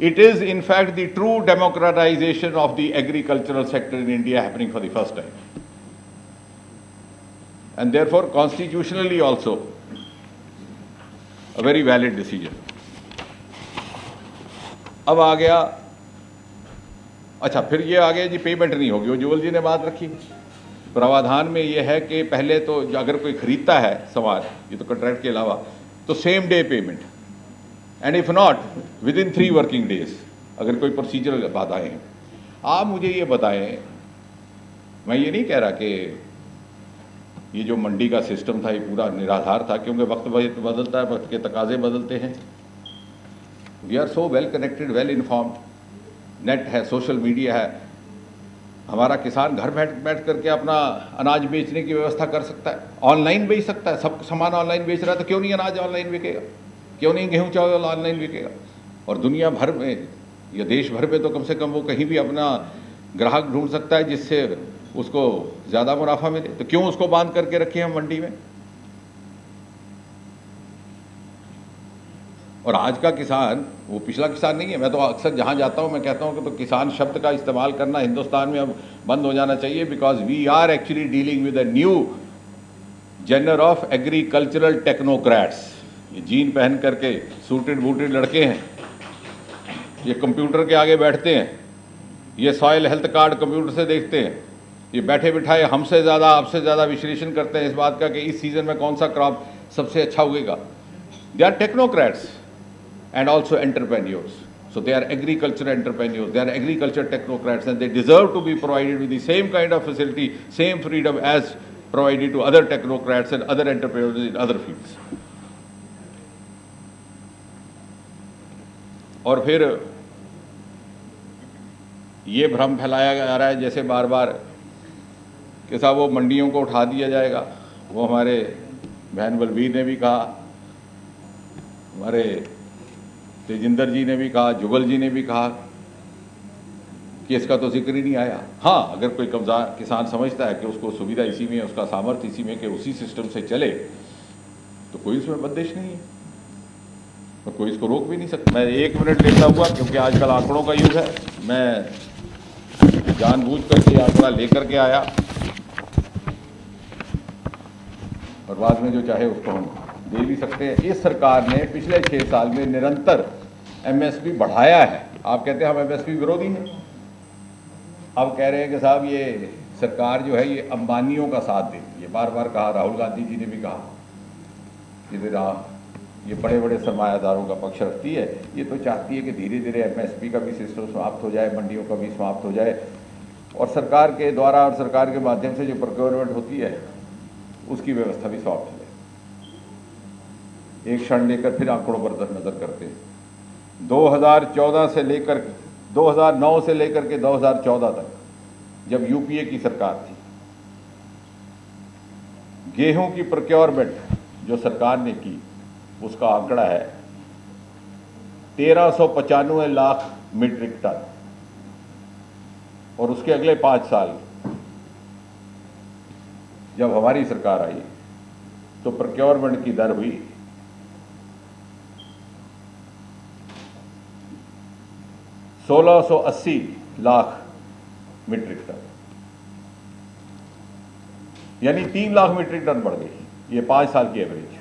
It is, in fact, the true democratization of the agricultural sector in India happening for the first time. And therefore, constitutionally also, a very valid decision. अब आ गया, अच्छा फिर ये आ गया जी payment नहीं होगी। उज्ज्वल जी ने बात रखी, प्रावधान में ये है कि पहले तो अगर कोई खरीदता है सामान, ये तो कॉन्ट्रैक्ट के अलावा, तो same day payment, and if not within 3 working days, अगर कोई प्रोसीजरल बाधाएं हैं। आप मुझे ये बताएं, मैं ये नहीं कह रहा कि ये जो मंडी का सिस्टम था ये पूरा निराधार था, क्योंकि वक्त बदलता है, वक्त के तकाजे बदलते हैं। We are so well connected, well informed, net है, सोशल मीडिया है, हमारा किसान घर बैठ करके अपना अनाज बेचने की व्यवस्था कर सकता है, ऑनलाइन बेच सकता है। सब सामान ऑनलाइन बेच रहा है तो क्यों नहीं अनाज ऑनलाइन बिकेगा, क्यों नहीं गेहूँ चावल ऑनलाइन बिकेगा। और दुनिया भर में या देश भर में तो कम से कम वो कहीं भी अपना ग्राहक ढूंढ सकता है जिससे उसको ज़्यादा मुनाफा मिले, तो क्यों उसको बांध करके रखे हम मंडी में। और आज का किसान वो पिछला किसान नहीं है। मैं तो अक्सर जहाँ जाता हूँ मैं कहता हूँ कि तो किसान शब्द का इस्तेमाल करना हिंदुस्तान में अब बंद हो जाना चाहिए, because we are actually dealing with a new genre of agricultural technocrats. ये जीन पहन करके सूटेड बूटेड लड़के हैं, ये कंप्यूटर के आगे बैठते हैं, ये सॉयल हेल्थ कार्ड कंप्यूटर से देखते हैं, ये बैठे बिठाए हमसे ज़्यादा आपसे ज़्यादा विश्लेषण करते हैं इस बात का कि इस सीज़न में कौन सा क्रॉप सबसे अच्छा उगेगा। They are technocrats and also entrepreneurs, so they are agriculture entrepreneurs, they are agriculture technocrats, and they deserve to be provided with the same kind of facility, same freedom as provided to other technocrats and other entrepreneurs in other fields. और फिर ये भ्रम फैलाया जा रहा है जैसे बार बार कि साहब वो मंडियों को उठा दिया जाएगा। वो हमारे बहन बलवीर ने भी कहा, हमारे तेजिंदर जी ने भी कहा, जुगल जी ने भी कहा कि इसका तो जिक्र ही नहीं आया। हाँ, अगर कोई कमज़ोर किसान समझता है कि उसको सुविधा इसी में है, उसका सामर्थ्य इसी में कि उसी सिस्टम से चले, तो कोई उसमें बंदिश नहीं है और कोई इसको रोक भी नहीं सकता। मैं 1 मिनट लेता हुआ, क्योंकि आजकल आंकड़ों का युग है, मैं जानबूझ करके आंकड़ा लेकर के आया और बाद में जो चाहे उसको हम दे भी सकते हैं। इस सरकार ने पिछले 6 साल में निरंतर MSP बढ़ाया है। आप कहते हैं हम MSP विरोधी हैं, आप कह रहे हैं कि साहब ये सरकार जो है ये अंबानियों का साथ देती है। बार बार कहा, राहुल गांधी जी ने भी कहा कि ये बड़े बड़े सरमायादारों का पक्ष रखती है, ये तो चाहती है कि धीरे धीरे MSP का भी सिस्टम समाप्त हो जाए, मंडियों का भी समाप्त हो जाए, और सरकार के द्वारा और सरकार के माध्यम से जो प्रोक्योरमेंट होती है उसकी व्यवस्था भी समाप्त हो जाए। एक क्षण लेकर फिर आंकड़ों पर नजर करते हैं। 2009 से लेकर के 2014 तक, जब यूपीए की सरकार थी, गेहूं की प्रोक्योरमेंट जो सरकार ने की उसका आंकड़ा है 1395 लाख मीट्रिक टन, और उसके अगले 5 साल जब हमारी सरकार आई तो प्रोक्योरमेंट की दर हुई 1680 लाख मीट्रिक टन, यानी 3 लाख मीट्रिक टन बढ़ गई। ये 5 साल की एवरेज।